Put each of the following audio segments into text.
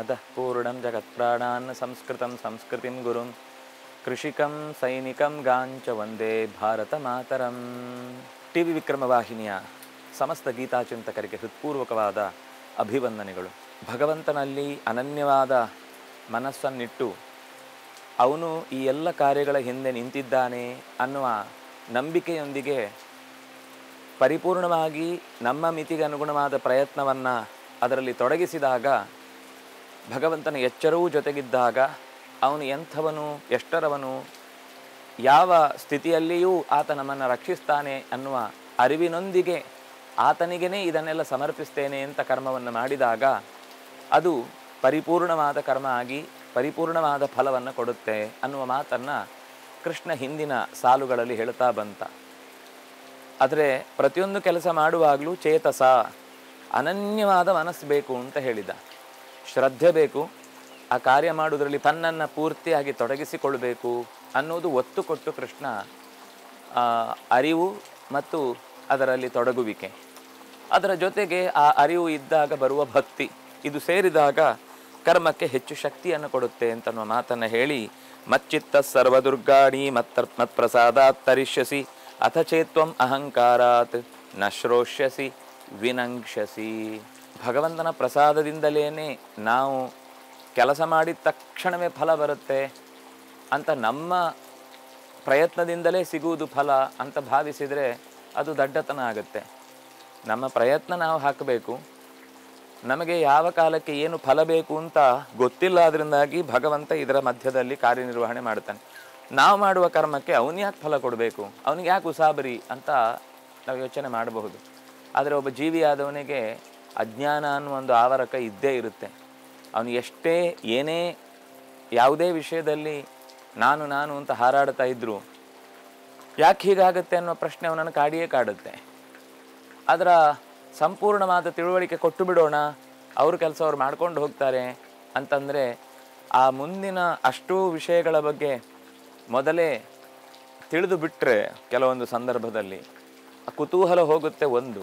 अतः पूर्णं जगत्प्राणान् संस्कृतं संस्कृतिं गुरुं कृषिकं सैनिकं गाञ्च वन्दे भारतमातरं। ಟಿವಿ ವಿಕ್ರಮವಾಹಿನಿಯ ಸಮಸ್ತ ಗೀತಾಚಿಂತಕರಿಗೆ ಹೃತ್ಪೂರ್ವಕವಾದ ಅಭಿವಂದನೆಗಳು. ಭಗವಂತನಲ್ಲಿ ಅನನ್ಯವಾದ ಮನಸ್ಸನ್ನಿಟ್ಟು ಅವನು ಈ ಎಲ್ಲ ಕಾರ್ಯಗಳ ಹಿಂದೆ ನಿಂತಿದ್ದಾನೆ ಅನ್ನುವ ನಂಬಿಕೆಯೊಂದಿಗೆ ಪರಿಪೂರ್ಣವಾಗಿ ನಮ್ಮ ಮಿತಿಗೆ ಅನುಗುಣವಾದ ಪ್ರಯತ್ನವನ್ನು ಅದರಲ್ಲಿ ತೊಡಗಿಸಿದಾಗ, ಭಗವಂತನ ಎಚ್ಚರವೂ ಜೊತೆಗಿದ್ದಾಗ, ಅವನು ಎಂಥವನು, ಎಷ್ಟರವನು, ಯಾವ ಸ್ಥಿತಿಯಲ್ಲಿಯೂ ಆತ ನಮ್ಮನ್ನು ರಕ್ಷಿಸ್ತಾನೆ ಅನ್ನುವ ಅರಿವಿನೊಂದಿಗೆ ಆತನಿಗೇ ಇದನ್ನೆಲ್ಲ ಸಮರ್ಪಿಸ್ತೇನೆ ಅಂತ ಕರ್ಮವನ್ನು ಮಾಡಿದಾಗ ಅದು ಪರಿಪೂರ್ಣವಾದ ಕರ್ಮ ಆಗಿ ಪರಿಪೂರ್ಣವಾದ ಫಲವನ್ನು ಕೊಡುತ್ತೆ ಅನ್ನುವ ಮಾತನ್ನು ಕೃಷ್ಣ ಹಿಂದಿನ ಸಾಲುಗಳಲ್ಲಿ ಹೇಳ್ತಾ ಬಂತ. ಆದರೆ ಪ್ರತಿಯೊಂದು ಕೆಲಸ ಮಾಡುವಾಗಲೂ ಚೇತಸ, ಅನನ್ಯವಾದ ಮನಸ್ಸು ಬೇಕು ಅಂತ ಹೇಳಿದ. ಶ್ರದ್ಧೆ ಬೇಕು, ಆ ಕಾರ್ಯ ಮಾಡೋದರಲ್ಲಿ ತನ್ನನ್ನು ಪೂರ್ತಿಯಾಗಿ ತೊಡಗಿಸಿಕೊಳ್ಬೇಕು ಅನ್ನೋದು ಒತ್ತು ಕೊಟ್ಟು ಕೃಷ್ಣ ಅರಿವು ಮತ್ತು ಅದರಲ್ಲಿ ತೊಡಗುವಿಕೆ, ಅದರ ಜೊತೆಗೆ ಆ ಅರಿವು ಇದ್ದಾಗ ಬರುವ ಭಕ್ತಿ, ಇದು ಸೇರಿದಾಗ ಕರ್ಮಕ್ಕೆ ಹೆಚ್ಚು ಶಕ್ತಿಯನ್ನು ಕೊಡುತ್ತೆ ಅಂತನ್ನುವ ಮಾತನ್ನು ಹೇಳಿ, ಮಚ್ಚಿತ್ತ ಸರ್ವದುರ್ಗಾಣಿ ಮತ್ಪ್ರಸಾದಾತ್ ತರಿಷ್ಯಸಿ ಅಥ ಚೇತ್ವಂ ಅಹಂಕಾರಾತ್ ನ ಶ್ರೋಷ್ಯಸಿ ವಿನಂಕ್ಷಸಿ. ಭಗವಂತನ ಪ್ರಸಾದದಿಂದಲೇ ನಾವು ಕೆಲಸ ಮಾಡಿದ ತಕ್ಷಣವೇ ಫಲ ಬರುತ್ತೆ ಅಂತ, ನಮ್ಮ ಪ್ರಯತ್ನದಿಂದಲೇ ಸಿಗುವುದು ಫಲ ಅಂತ ಭಾವಿಸಿದರೆ ಅದು ದಡ್ಡತನ ಆಗುತ್ತೆ. ನಮ್ಮ ಪ್ರಯತ್ನ ನಾವು ಹಾಕಬೇಕು. ನಮಗೆ ಯಾವ ಕಾಲಕ್ಕೆ ಏನು ಫಲ ಬೇಕು ಅಂತ ಗೊತ್ತಿಲ್ಲ, ಅದರಿಂದಾಗಿ ಭಗವಂತ ಇದರ ಮಧ್ಯದಲ್ಲಿ ಕಾರ್ಯನಿರ್ವಹಣೆ ಮಾಡ್ತಾನೆ. ನಾವು ಮಾಡುವ ಕರ್ಮಕ್ಕೆ ಅವನ್ಯಾಕೆ ಫಲ ಕೊಡಬೇಕು, ಅವನಿಗೆ ಯಾಕೆ ಉಸಾಬರಿ ಅಂತ ನಾವು ಯೋಚನೆ ಮಾಡಬಹುದು. ಆದರೆ ಒಬ್ಬ ಜೀವಿಯಾದವನಿಗೆ ಅಜ್ಞಾನ ಅನ್ನೋ ಒಂದು ಆವರಕ ಇದ್ದೇ ಇರುತ್ತೆ. ಅವನು ಎಷ್ಟೇ ಏನೇ ಯಾವುದೇ ವಿಷಯದಲ್ಲಿ ನಾನು ನಾನು ಅಂತ ಹಾರಾಡ್ತಾ ಇದ್ದರೂ ಯಾಕೆ ಹೀಗಾಗುತ್ತೆ ಅನ್ನೋ ಪ್ರಶ್ನೆ ಅವನನ್ನು ಕಾಡಿಯೇ ಕಾಡುತ್ತೆ. ಅದರ ಸಂಪೂರ್ಣವಾದ ತಿಳುವಳಿಕೆ ಕೊಟ್ಟು ಬಿಡೋಣ, ಅವ್ರ ಕೆಲಸ ಅವ್ರು ಮಾಡ್ಕೊಂಡು ಹೋಗ್ತಾರೆ ಅಂತಂದರೆ ಆ ಮುಂದಿನ ಅಷ್ಟೂ ವಿಷಯಗಳ ಬಗ್ಗೆ ಮೊದಲೇ ತಿಳಿದು ಬಿಟ್ಟರೆ ಕೆಲವೊಂದು ಸಂದರ್ಭದಲ್ಲಿ ಕುತೂಹಲ ಹೋಗುತ್ತೆ. ಒಂದು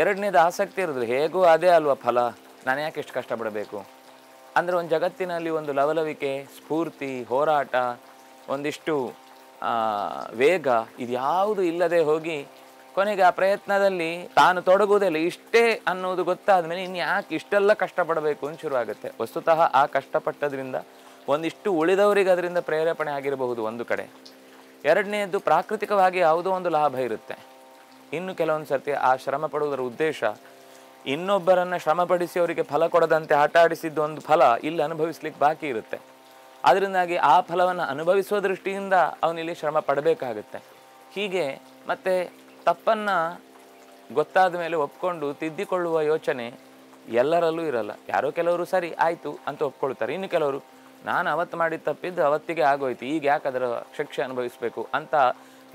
ಎರಡನೇದು ಆಸಕ್ತಿ ಇರೋದು, ಹೇಗೂ ಅದೇ ಅಲ್ವ ಫಲ, ನಾನು ಯಾಕೆ ಎಷ್ಟು ಕಷ್ಟಪಡಬೇಕು ಅಂದರೆ ಒಂದು ಜಗತ್ತಿನಲ್ಲಿ ಒಂದು ಲವಲವಿಕೆ, ಸ್ಫೂರ್ತಿ, ಹೋರಾಟ, ಒಂದಿಷ್ಟು ವೇಗ, ಇದು ಯಾವುದು ಇಲ್ಲದೆ ಹೋಗಿ ಕೊನೆಗೆ ಆ ಪ್ರಯತ್ನದಲ್ಲಿ ತಾನು ತೊಡಗುವುದಿಲ್ಲ. ಇಷ್ಟೇ ಅನ್ನೋದು ಗೊತ್ತಾದ ಮೇಲೆ ಇನ್ನು ಯಾಕೆ ಇಷ್ಟೆಲ್ಲ ಕಷ್ಟಪಡಬೇಕು ಅಂತ ಶುರುವಾಗುತ್ತೆ. ವಸ್ತುತಃ ಆ ಕಷ್ಟಪಟ್ಟದ್ರಿಂದ ಒಂದಿಷ್ಟು ಉಳಿದವರಿಗೆ ಅದರಿಂದ ಪ್ರೇರೇಪಣೆ ಆಗಿರಬಹುದು ಒಂದು ಕಡೆ. ಎರಡನೆಯದ್ದು ಪ್ರಾಕೃತಿಕವಾಗಿ ಯಾವುದೋ ಒಂದು ಲಾಭ ಇರುತ್ತೆ. ಇನ್ನು ಕೆಲವೊಂದು ಸರ್ತಿ ಆ ಶ್ರಮ ಪಡುವುದರ ಉದ್ದೇಶ ಇನ್ನೊಬ್ಬರನ್ನು ಶ್ರಮಪಡಿಸಿ ಅವರಿಗೆ ಫಲ ಕೊಡದಂತೆ ಆಟ ಆಡಿಸಿದ್ದು ಒಂದು ಫಲ ಇಲ್ಲಿ ಅನುಭವಿಸ್ಲಿಕ್ಕೆ ಬಾಕಿ ಇರುತ್ತೆ. ಅದರಿಂದಾಗಿ ಆ ಫಲವನ್ನು ಅನುಭವಿಸುವ ದೃಷ್ಟಿಯಿಂದ ಅವನಿಲ್ಲಿ ಶ್ರಮ ಪಡಬೇಕಾಗುತ್ತೆ. ಹೀಗೆ ಮತ್ತು ತಪ್ಪನ್ನು ಗೊತ್ತಾದ ಮೇಲೆ ಒಪ್ಕೊಂಡು ತಿದ್ದಿಕೊಳ್ಳುವ ಯೋಚನೆ ಎಲ್ಲರಲ್ಲೂ ಇರಲ್ಲ. ಯಾರೋ ಕೆಲವರು ಸರಿ ಆಯಿತು ಅಂತ ಒಪ್ಕೊಳ್ತಾರೆ, ಇನ್ನು ಕೆಲವರು ನಾನು ಅವತ್ತು ಮಾಡಿದ ತಪ್ಪಿದ್ದು ಅವತ್ತಿಗೆ ಆಗೋಯ್ತು, ಈಗ ಯಾಕೆ ಅದರ ಶಿಕ್ಷೆ ಅನುಭವಿಸಬೇಕು ಅಂತ,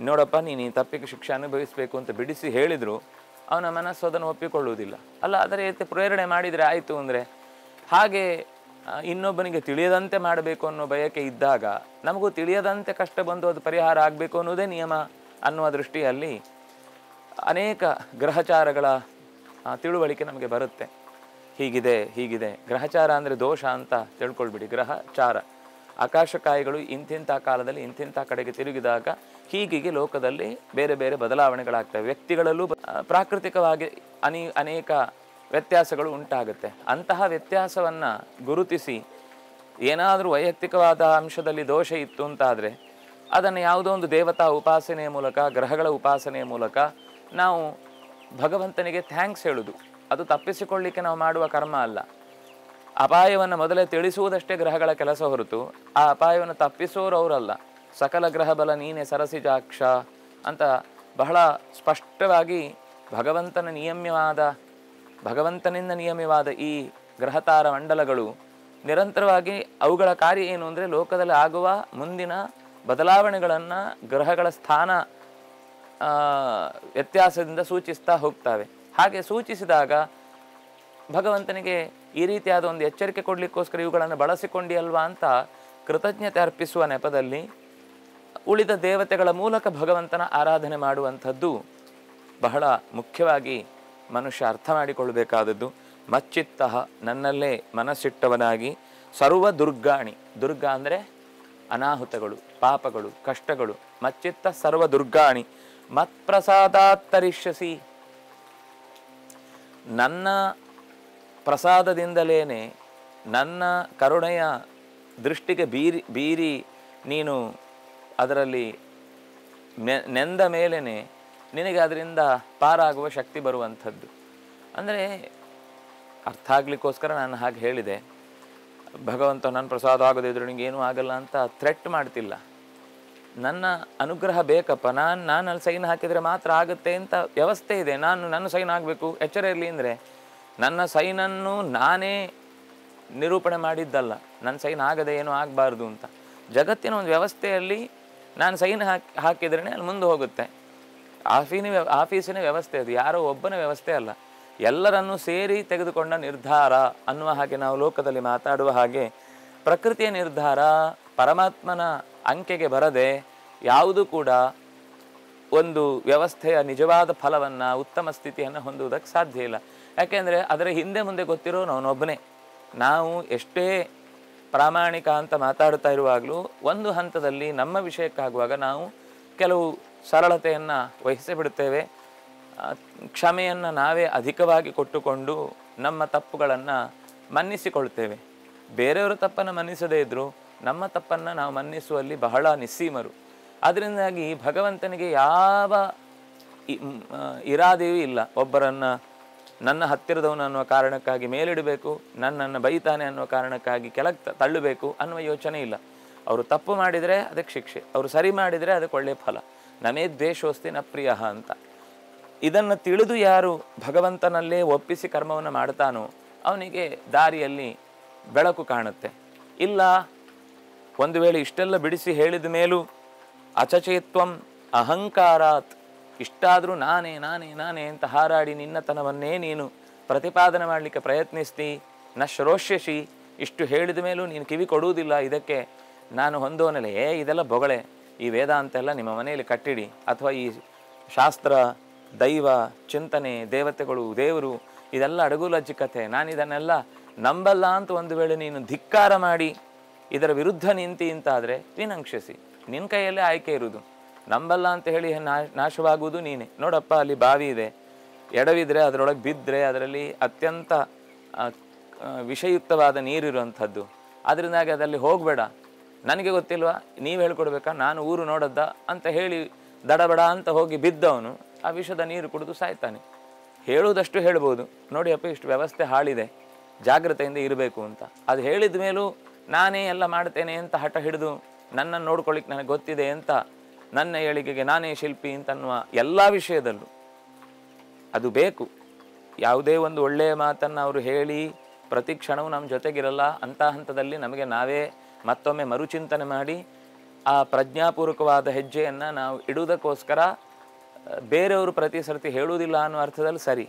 ನೋಡಪ್ಪ ನೀನು ಈ ತಪ್ಪಿಗೆ ಶಿಕ್ಷೆ ಅನುಭವಿಸಬೇಕು ಅಂತ ಬಿಡಿಸಿ ಹೇಳಿದ್ರು ಅವನ ಮನಸ್ಸು ಅದನ್ನು ಒಪ್ಪಿಕೊಳ್ಳುವುದಿಲ್ಲ. ಅಲ್ಲ, ಅದರ ರೀತಿ ಪ್ರೇರಣೆ ಮಾಡಿದರೆ ಆಯಿತು ಅಂದರೆ, ಹಾಗೆ ಇನ್ನೊಬ್ಬನಿಗೆ ತಿಳಿಯದಂತೆ ಮಾಡಬೇಕು ಅನ್ನೋ ಬಯಕೆ ಇದ್ದಾಗ ನಮಗೂ ತಿಳಿಯದಂತೆ ಕಷ್ಟ ಬಂದು ಅದು ಪರಿಹಾರ ಆಗಬೇಕು ಅನ್ನೋದೇ ನಿಯಮ ಅನ್ನುವ ದೃಷ್ಟಿಯಲ್ಲಿ ಅನೇಕ ಗ್ರಹಚಾರಗಳ ತಿಳುವಳಿಕೆ ನಮಗೆ ಬರುತ್ತೆ. ಹೀಗಿದೆ ಹೀಗಿದೆ ಗ್ರಹಚಾರ ಅಂದರೆ ದೋಷ ಅಂತ ತಿಳ್ಕೊಳ್ಬಿಡಿ. ಗ್ರಹಚಾರ, ಆಕಾಶಕಾಯಿಗಳು ಇಂತಿಂಥ ಕಾಲದಲ್ಲಿ ಇಂತಿಂಥ ಕಡೆಗೆ ತಿರುಗಿದಾಗ ಹೀಗೆ ಲೋಕದಲ್ಲಿ ಬೇರೆ ಬೇರೆ ಬದಲಾವಣೆಗಳಾಗ್ತವೆ. ವ್ಯಕ್ತಿಗಳಲ್ಲೂ ಪ್ರಾಕೃತಿಕವಾಗಿ ಅನೇಕ ವ್ಯತ್ಯಾಸಗಳು ಉಂಟಾಗುತ್ತೆ. ಅಂತಹ ವ್ಯತ್ಯಾಸವನ್ನು ಗುರುತಿಸಿ ಏನಾದರೂ ವೈಯಕ್ತಿಕವಾದ ಅಂಶದಲ್ಲಿ ದೋಷ ಇತ್ತು ಅಂತಾದರೆ ಅದನ್ನು ಯಾವುದೋ ಒಂದು ದೇವತಾ ಉಪಾಸನೆಯ ಮೂಲಕ, ಗ್ರಹಗಳ ಉಪಾಸನೆಯ ಮೂಲಕ ನಾವು ಭಗವಂತನಿಗೆ ಥ್ಯಾಂಕ್ಸ್ ಹೇಳೋದು ಅದು ತಪ್ಪಿಸಿಕೊಳ್ಳಲಿಕ್ಕೆ ನಾವು ಮಾಡುವ ಕರ್ಮ ಅಲ್ಲ. ಅಪಾಯವನ್ನು ಮೊದಲೇ ತಿಳಿಸುವುದಷ್ಟೇ ಗ್ರಹಗಳ ಕೆಲಸ ಹೊರತು ಆ ಅಪಾಯವನ್ನು ತಪ್ಪಿಸೋರು ಅವರಲ್ಲ. ಸಕಲ ಗ್ರಹಬಲ ನೀನೇ ಸರಸಿಜಾಕ್ಷ ಅಂತ ಬಹಳ ಸ್ಪಷ್ಟವಾಗಿ ಭಗವಂತನಿಂದ ನಿಯಮ್ಯವಾದ ಈ ಗ್ರಹತಾರ ಮಂಡಲಗಳು ನಿರಂತರವಾಗಿ ಅವುಗಳ ಕಾರ್ಯ ಏನು ಅಂದರೆ ಲೋಕದಲ್ಲಿ ಆಗುವ ಮುಂದಿನ ಬದಲಾವಣೆಗಳನ್ನು ಗ್ರಹಗಳ ಸ್ಥಾನ ವ್ಯತ್ಯಾಸದಿಂದ ಸೂಚಿಸ್ತಾ ಹೋಗ್ತವೆ. ಹಾಗೆ ಸೂಚಿಸಿದಾಗ ಭಗವಂತನಿಗೆ ಈ ರೀತಿಯಾದ ಒಂದು ಎಚ್ಚರಿಕೆ ಕೊಡಲಿಕ್ಕೋಸ್ಕರ ಇವುಗಳನ್ನು ಬಳಸಿಕೊಂಡಿ ಅಲ್ವಾ ಅಂತ ಕೃತಜ್ಞತೆ ಅರ್ಪಿಸುವ ನೆಪದಲ್ಲಿ ಉಳಿದ ದೇವತೆಗಳ ಮೂಲಕ ಭಗವಂತನ ಆರಾಧನೆ ಮಾಡುವಂಥದ್ದು ಬಹಳ ಮುಖ್ಯವಾಗಿ ಮನುಷ್ಯ ಅರ್ಥ ಮಾಡಿಕೊಳ್ಳಬೇಕಾದದ್ದು. ಮಚ್ಚಿತ್ತಃ ನನ್ನಲ್ಲೇ ಮನಸ್ಸಿಟ್ಟವನಾಗಿ ಸರ್ವ ದುರ್ಗಾಣಿ, ದುರ್ಗ ಅಂದರೆ ಅನಾಹುತಗಳು, ಪಾಪಗಳು, ಕಷ್ಟಗಳು. ಮಚ್ಚಿತ್ತ ಸರ್ವ ದುರ್ಗಾಣಿ ಮತ್ಪ್ರಸಾದಾತ್ತರಿಷ್ಯಸಿ, ನನ್ನ ಪ್ರಸಾದದಿಂದಲೇ, ನನ್ನ ಕರುಣೆಯ ದೃಷ್ಟಿಗೆ ಬೀರಿ ನೀನು ಅದರಲ್ಲಿ ನೆಂದ ಮೇಲೇ ನಿನಗೆ ಅದರಿಂದ ಪಾರಾಗುವ ಶಕ್ತಿ ಬರುವಂಥದ್ದು. ಅಂದರೆ ಅರ್ಥ ಆಗಲಿಕ್ಕೋಸ್ಕರ ನಾನು ಹಾಗೆ ಹೇಳಿದೆ. ಭಗವಂತ ನನ್ನ ಪ್ರಸಾದ ಆಗದಿದ್ದರೂ ನಿನಗೇನೂ ಆಗಲ್ಲ ಅಂತ ಥ್ರೆಟ್ ಮಾಡ್ತಿಲ್ಲ. ನನ್ನ ಅನುಗ್ರಹ ಬೇಕಪ್ಪ, ನಾನು ಅಲ್ಲಿ ಸೈನ್ ಹಾಕಿದರೆ ಮಾತ್ರ ಆಗುತ್ತೆ ಅಂತ ವ್ಯವಸ್ಥೆ ಇದೆ. ನನ್ನ ಸೈನ್ ಆಗಬೇಕು, ಎಚ್ಚರ ಇರಲಿ ಅಂದರೆ ನನ್ನ ಸೈನನ್ನು ನಾನೇ ನಿರೂಪಣೆ ಮಾಡಿದ್ದಲ್ಲ, ನನ್ನ ಸೈನ್ ಆಗದೆ ಏನೂ ಆಗಬಾರ್ದು ಅಂತ. ಜಗತ್ತಿನ ಒಂದು ವ್ಯವಸ್ಥೆಯಲ್ಲಿ ನಾನು ಸೈನ್ ಹಾಕಿದ್ರೇ ಅಲ್ಲಿ ಮುಂದೆ ಹೋಗುತ್ತೆ. ಆಫೀಸಿನ ವ್ಯವಸ್ಥೆ ಅದು, ಯಾರೋ ಒಬ್ಬನ ವ್ಯವಸ್ಥೆ ಅಲ್ಲ, ಎಲ್ಲರನ್ನೂ ಸೇರಿ ತೆಗೆದುಕೊಂಡ ನಿರ್ಧಾರ ಅನ್ನುವ ಹಾಗೆ ನಾವು ಲೋಕದಲ್ಲಿ ಮಾತಾಡುವ ಹಾಗೆ ಪ್ರಕೃತಿಯ ನಿರ್ಧಾರ ಪರಮಾತ್ಮನ ಅಂಕೆಗೆ ಬರದೆ ಯಾವುದೂ ಕೂಡ ಒಂದು ವ್ಯವಸ್ಥೆಯ ನಿಜವಾದ ಫಲವನ್ನು, ಉತ್ತಮ ಸ್ಥಿತಿಯನ್ನು ಹೊಂದುವುದಕ್ಕೆ ಸಾಧ್ಯ ಇಲ್ಲ. ಯಾಕೆಂದರೆ ಅದರ ಹಿಂದೆ ಮುಂದೆ ಗೊತ್ತಿರೋ ನಾನೊಬ್ಬನೇ. ನಾವು ಎಷ್ಟೇ ಪ್ರಾಮಾಣಿಕ ಅಂತ ಮಾತಾಡ್ತಾ ಇರುವಾಗಲೂ ಒಂದು ಹಂತದಲ್ಲಿ ನಮ್ಮ ವಿಷಯಕ್ಕಾಗುವಾಗ ನಾವು ಕೆಲವು ಸರಳತೆಯನ್ನು ವಹಿಸಿಬಿಡ್ತೇವೆ. ಕ್ಷಮೆಯನ್ನು ನಾವೇ ಅಧಿಕವಾಗಿ ಕೊಟ್ಟುಕೊಂಡು ನಮ್ಮ ತಪ್ಪುಗಳನ್ನು ಮನ್ನಿಸಿಕೊಳ್ತೇವೆ. ಬೇರೆಯವರ ತಪ್ಪನ್ನು ಮನ್ನಿಸದೇ ಇದ್ದರೂ ನಮ್ಮ ತಪ್ಪನ್ನು ನಾವು ಮನ್ನಿಸುವಲ್ಲಿ ಬಹಳ ನಿಸ್ಸೀಮರು. ಅದರಿಂದಾಗಿ ಭಗವಂತನಿಗೆ ಯಾವ ಇರಾದೆಯೂ ಇಲ್ಲ. ಒಬ್ಬರನ್ನು ನನ್ನ ಹತ್ತಿರದವನು ಅನ್ನೋ ಕಾರಣಕ್ಕಾಗಿ ಮೇಲಿಡಬೇಕು, ನನ್ನನ್ನು ಬೈತಾನೆ ಅನ್ನೋ ಕಾರಣಕ್ಕಾಗಿ ಕೆಳಗೆ ತಳ್ಳಬೇಕು ಅನ್ನುವ ಯೋಚನೆ ಇಲ್ಲ. ಅವರು ತಪ್ಪು ಮಾಡಿದರೆ ಅದಕ್ಕೆ ಶಿಕ್ಷೆ, ಅವರು ಸರಿ ಮಾಡಿದರೆ ಅದಕ್ಕೆ ಒಳ್ಳೆಯ ಫಲ. ನಮೇ ದ್ವೇಷೋಸ್ತಿ ನ ಪ್ರಿಯ ಅಂತ ಇದನ್ನು ತಿಳಿದು ಯಾರು ಭಗವಂತನಲ್ಲೇ ಒಪ್ಪಿಸಿ ಕರ್ಮವನ್ನು ಮಾಡ್ತಾನೋ ಅವನಿಗೆ ದಾರಿಯಲ್ಲಿ ಬೆಳಕು ಕಾಣುತ್ತೆ. ಇಲ್ಲ, ಒಂದು ವೇಳೆ ಇಷ್ಟೆಲ್ಲ ಬಿಡಿಸಿ ಹೇಳಿದ ಮೇಲೂ ಅಚಚೇತ್ವಂ ಅಹಂಕಾರಾತ್, ಇಷ್ಟಾದರೂ ನಾನೇ ನಾನೇ ನಾನೇ ಅಂತ ಹಾರಾಡಿ ನಿನ್ನತನವನ್ನೇ ನೀನು ಪ್ರತಿಪಾದನೆ ಮಾಡಲಿಕ್ಕೆ ಪ್ರಯತ್ನಿಸ್ತಿ, ನ ಶ್ರೋಷ್ಯಶಿ, ಇಷ್ಟು ಹೇಳಿದ ಮೇಲೂ ನೀನು ಕಿವಿ ಕೊಡುವುದಿಲ್ಲ, ಇದಕ್ಕೆ ನಾನು ಹೊಂದೋನಲ್ಲ, ಇದೆಲ್ಲ ಬೊಗಳೆ, ಈ ವೇದಾಂತ ಎಲ್ಲ ನಿಮ್ಮ ಮನೆಯಲ್ಲಿ ಕಟ್ಟಿಡಿ, ಅಥವಾ ಈ ಶಾಸ್ತ್ರ, ದೈವ ಚಿಂತನೆ, ದೇವತೆಗಳು, ದೇವರು, ಇದೆಲ್ಲ ಅಡಗುಲಜ್ಜಿ ಕಥೆ, ನಾನು ಇದನ್ನೆಲ್ಲ ನಂಬಲ್ಲ ಅಂತ ಒಂದು ವೇಳೆ ನೀನು ಧಿಕ್ಕಾರ ಮಾಡಿ ಇದರ ವಿರುದ್ಧ ನಿಂತಿ ಅಂತಾದರೆ ನೀನಂಕ್ಷಿಸಿ, ನಿನ್ನ ಕೈಯಲ್ಲೇ ಆಯ್ಕೆ ಇರುವುದು. ನಂಬಲ್ಲ ಅಂತ ಹೇಳಿ ನಾಶವಾಗುವುದು ನೀನೆ. ನೋಡಪ್ಪ, ಅಲ್ಲಿ ಬಾವಿ ಇದೆ, ಎಡವಿದರೆ ಅದರೊಳಗೆ ಬಿದ್ದರೆ ಅದರಲ್ಲಿ ಅತ್ಯಂತ ವಿಷಯುಕ್ತವಾದ ನೀರಿರುವಂಥದ್ದು, ಅದರಿಂದಾಗಿ ಅದರಲ್ಲಿ ಹೋಗಬೇಡ, ನನಗೆ ಗೊತ್ತಿಲ್ವಾ, ನೀವು ಹೇಳ್ಕೊಡ್ಬೇಕಾ, ನಾನು ಊರು ನೋಡದ್ದ ಅಂತ ಹೇಳಿ ದಡಬಡ ಅಂತ ಹೋಗಿ ಬಿದ್ದವನು ಆ ವಿಷದ ನೀರು ಕುಡಿದು ಸಾಯ್ತಾನೆ. ಹೇಳುವುದಷ್ಟು ಹೇಳ್ಬೋದು, ನೋಡಿ ಅಪ್ಪ ಇಷ್ಟು ವ್ಯವಸ್ಥೆ ಹಾಳಿದೆ, ಜಾಗ್ರತೆಯಿಂದ ಇರಬೇಕು ಅಂತ. ಅದು ಹೇಳಿದ ಮೇಲೂ ನಾನೇ ಎಲ್ಲ ಮಾಡ್ತೇನೆ ಅಂತ ಹಠ ಹಿಡಿದು ನನ್ನನ್ನು ನೋಡ್ಕೊಳ್ಳಿಕ್ಕೆ ನನಗೆ ಗೊತ್ತಿದೆ ಅಂತ, ನನ್ನ ಏಳಿಗೆಗೆ ನಾನೇ ಶಿಲ್ಪಿ ಅಂತನ್ನುವ ಎಲ್ಲ ವಿಷಯದಲ್ಲೂ ಅದು ಬೇಕು. ಯಾವುದೇ ಒಂದು ಒಳ್ಳೆಯ ಮಾತನ್ನು ಅವರು ಹೇಳಿ ಪ್ರತಿ ಕ್ಷಣವೂ ನಮ್ಮ ಜೊತೆಗಿರಲ್ಲ ಅಂತ ಹಂತದಲ್ಲಿ ನಮಗೆ ನಾವೇ ಮತ್ತೊಮ್ಮೆ ಮರುಚಿಂತನೆ ಮಾಡಿ ಆ ಪ್ರಜ್ಞಾಪೂರ್ವಕವಾದ ಹೆಜ್ಜೆಯನ್ನು ನಾವು ಇಡುವುದಕ್ಕೋಸ್ಕರ ಬೇರೆಯವರು ಪ್ರತಿ ಸರ್ತಿ ಹೇಳುವುದಿಲ್ಲ ಅನ್ನೋ ಅರ್ಥದಲ್ಲಿ ಸರಿ.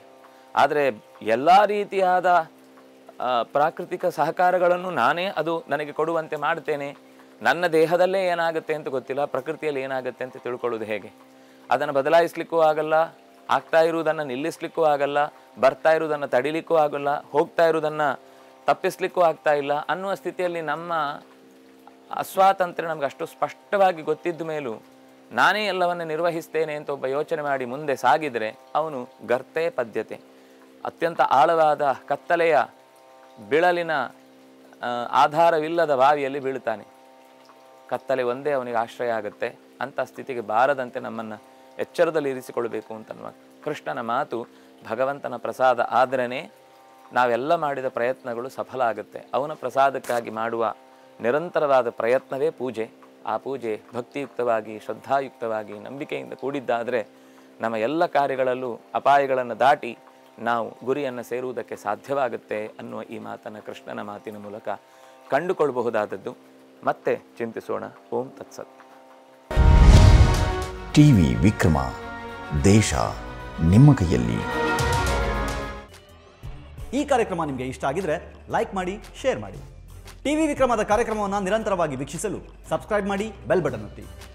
ಆದರೆ ಎಲ್ಲ ರೀತಿಯಾದ ಪ್ರಾಕೃತಿಕ ಸಹಕಾರಗಳನ್ನು ನಾನೇ ಅದು ನನಗೆ ಕೊಡುವಂತೆ ಮಾಡ್ತೇನೆ, ನನ್ನ ದೇಹದಲ್ಲೇ ಏನಾಗುತ್ತೆ ಅಂತ ಗೊತ್ತಿಲ್ಲ, ಪ್ರಕೃತಿಯಲ್ಲಿ ಏನಾಗುತ್ತೆ ಅಂತ ತಿಳ್ಕೊಳ್ಳೋದು ಹೇಗೆ? ಅದನ್ನು ಬದಲಾಯಿಸಲಿಕ್ಕೂ ಆಗಲ್ಲ, ಆಗ್ತಾ ಇರುವುದನ್ನು ನಿಲ್ಲಿಸಲಿಕ್ಕೂ ಆಗಲ್ಲ, ಬರ್ತಾ ಇರುವುದನ್ನು ತಡಿಲಿಕ್ಕೂ ಆಗಲ್ಲ, ಹೋಗ್ತಾ ಇರೋದನ್ನು ತಪ್ಪಿಸ್ಲಿಕ್ಕೂ ಆಗ್ತಾ ಇಲ್ಲ ಅನ್ನುವ ಸ್ಥಿತಿಯಲ್ಲಿ ನಮ್ಮ ಅಸ್ವಾತಂತ್ರ್ಯ ನಮ್ಗೆ ಅಷ್ಟು ಸ್ಪಷ್ಟವಾಗಿ ಗೊತ್ತಿದ್ದ ಮೇಲೂ ನಾನೇ ಎಲ್ಲವನ್ನು ನಿರ್ವಹಿಸ್ತೇನೆ ಅಂತ ಒಬ್ಬ ಯೋಚನೆ ಮಾಡಿ ಮುಂದೆ ಸಾಗಿದರೆ ಅವನು ಗರ್ತೆ ಪದ್ಯತೆ, ಅತ್ಯಂತ ಆಳವಾದ ಕತ್ತಲೆಯ ಬಿಳಲಿನ ಆಧಾರವಿಲ್ಲದ ಬಾವಿಯಲ್ಲಿ ಬೀಳ್ತಾನೆ. ಕತ್ತಲೆ ಒಂದೇ ಅವನಿಗೆ ಆಶ್ರಯ ಆಗುತ್ತೆ. ಅಂಥ ಸ್ಥಿತಿಗೆ ಬಾರದಂತೆ ನಮ್ಮನ್ನು ಎಚ್ಚರದಲ್ಲಿ ಇರಿಸಿಕೊಳ್ಬೇಕು ಅಂತನ್ನುವ ಕೃಷ್ಣನ ಮಾತು. ಭಗವಂತನ ಪ್ರಸಾದ ಆದ್ರೇ ನಾವೆಲ್ಲ ಮಾಡಿದ ಪ್ರಯತ್ನಗಳು ಸಫಲ ಆಗುತ್ತೆ. ಅವನ ಪ್ರಸಾದಕ್ಕಾಗಿ ಮಾಡುವ ನಿರಂತರವಾದ ಪ್ರಯತ್ನವೇ ಪೂಜೆ. ಆ ಪೂಜೆ ಭಕ್ತಿಯುಕ್ತವಾಗಿ, ಶ್ರದ್ಧಾಯುಕ್ತವಾಗಿ, ನಂಬಿಕೆಯಿಂದ ಕೂಡಿದ್ದಾದರೆ ನಮ್ಮ ಎಲ್ಲ ಕಾರ್ಯಗಳಲ್ಲೂ ಅಪಾಯಗಳನ್ನು ದಾಟಿ ನಾವು ಗುರಿಯನ್ನು ಸೇರುವುದಕ್ಕೆ ಸಾಧ್ಯವಾಗುತ್ತೆ ಅನ್ನುವ ಈ ಮಾತನ್ನು ಕೃಷ್ಣನ ಮಾತಿನ ಮೂಲಕ ಕಂಡುಕೊಳ್ಳಬಹುದಾದದ್ದು. ಮತ್ತೆ ಚಿಂತಿಸೋಣ. ಓಂ ತತ್ಸತ್. ಟಿವಿ ವಿಕ್ರಮ, ದೇಶ ನಿಮ್ಮ ಕೈಯಲ್ಲಿ. ಈ ಕಾರ್ಯಕ್ರಮ ನಿಮಗೆ ಇಷ್ಟ ಆಗಿದ್ರೆ ಲೈಕ್ ಮಾಡಿ, ಶೇರ್ ಮಾಡಿ. ಟಿವಿ ವಿಕ್ರಮದ ಕಾರ್ಯಕ್ರಮವನ್ನು ನಿರಂತರವಾಗಿ ವೀಕ್ಷಿಸಲು ಸಬ್ಸ್ಕ್ರೈಬ್ ಮಾಡಿ, ಬೆಲ್ ಬಟನ್ ಒತ್ತಿ.